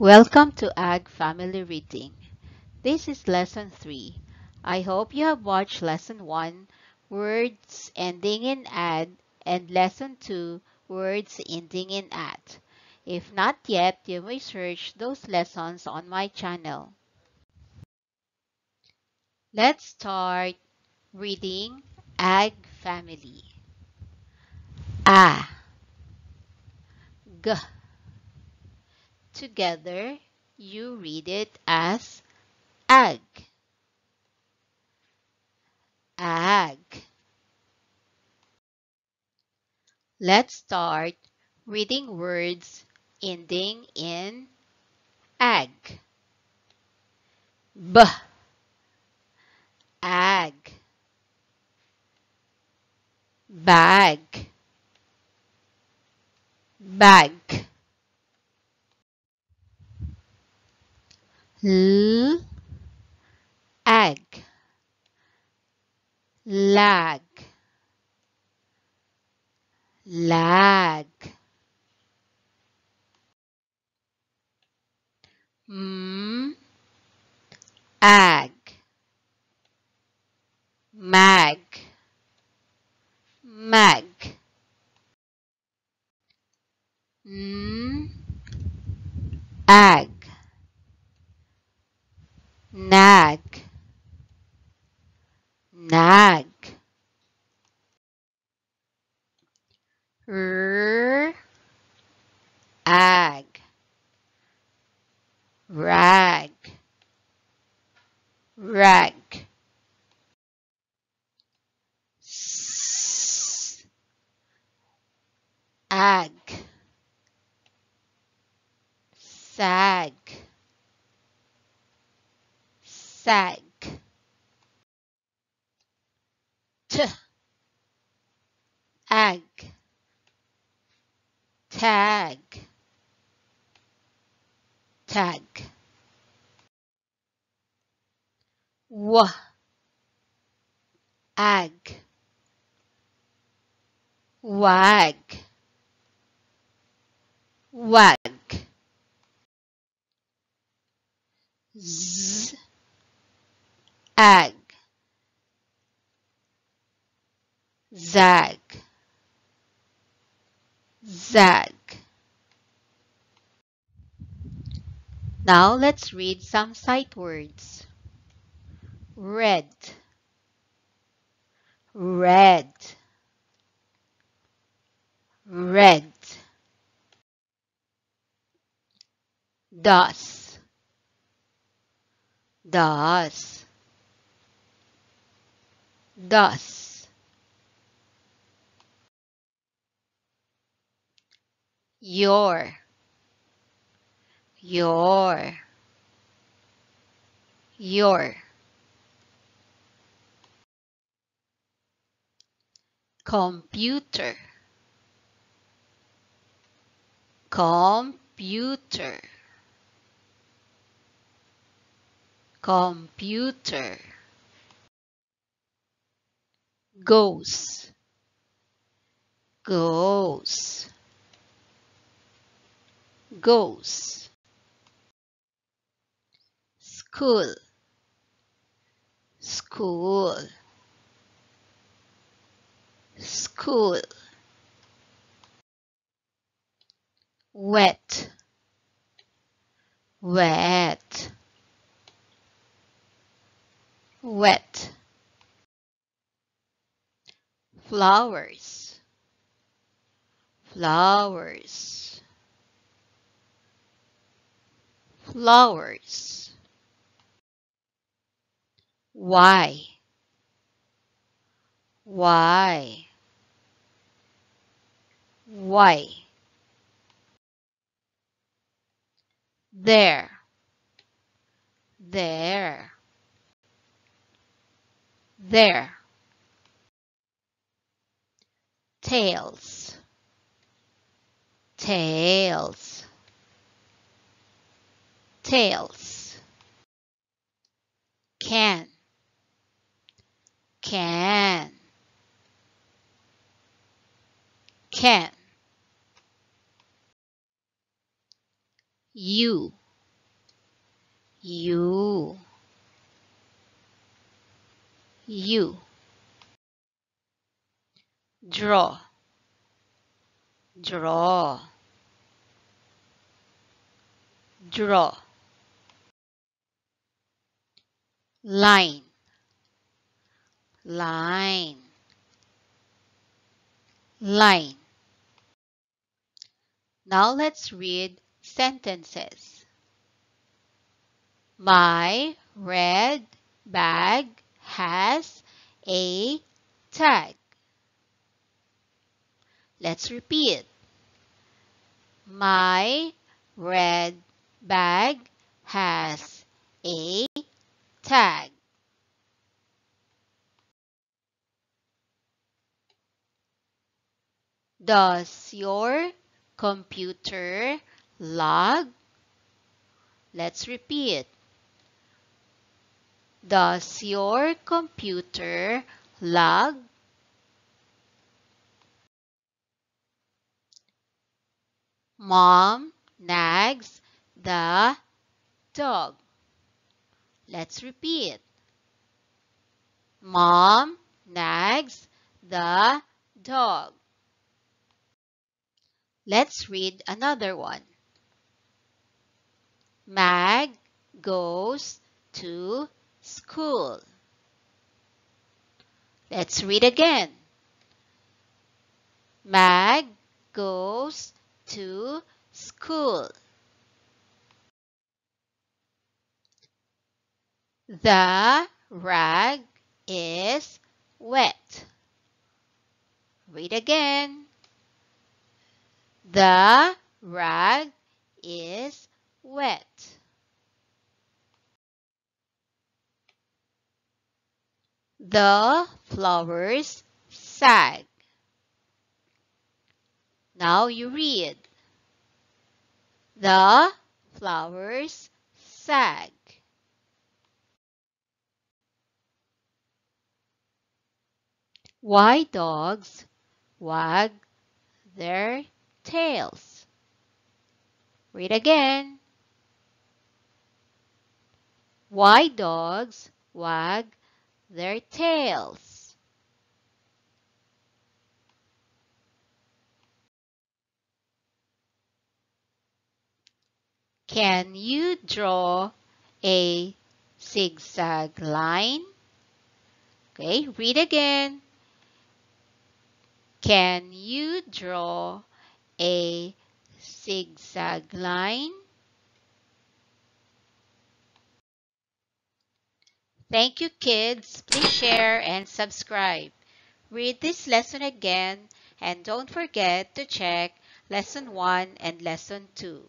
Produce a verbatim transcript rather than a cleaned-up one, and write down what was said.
Welcome to Ag Family Reading. This is Lesson three. I hope you have watched Lesson one, Words Ending in Ad, and Lesson two, Words Ending in At. If not yet, you may search those lessons on my channel. Let's start reading Ag Family. A. G. Together, you read it as ag. Ag. Let's start reading words ending in ag. B. Ag. Bag. Bag. L, ag, lag, lag. M, ag, mag, mag. N, ag, nag, nag. R, ag, rag, rag. S, ag, sag, sag. T, ag, tag, tag. W, ag, wag, wag. Z, ag, zag, zag. Now let's read some sight words. Red, red, red. Das, das, das. Your, your, your. Computer, computer, computer. Goes, goes, goes. School, school, school. Wet, wet, wet. Flowers, flowers, flowers. Why, why, why. There, there, there. Tails, tails, tails. Can, can, can. You, you, you. Draw, draw, draw. Line, line, line. Now let's read sentences. My red bag has a tag. Let's repeat. My red bag has a tag. Does your computer log? Let's repeat. Does your computer log? Mom nags the dog. Let's repeat. Mom nags the dog. Let's read another one. Mag goes to school. Let's read again. Mag goes to school. The rag is wet. Read again. The rag is wet. The flowers sag. Now you read. The flowers sag. Why dogs wag their tails? Read again. Why dogs wag their tails? Can you draw a zigzag line? Okay, read again. Can you draw a zigzag line? Thank you, kids. Please share and subscribe. Read this lesson again and don't forget to check lesson one and lesson two.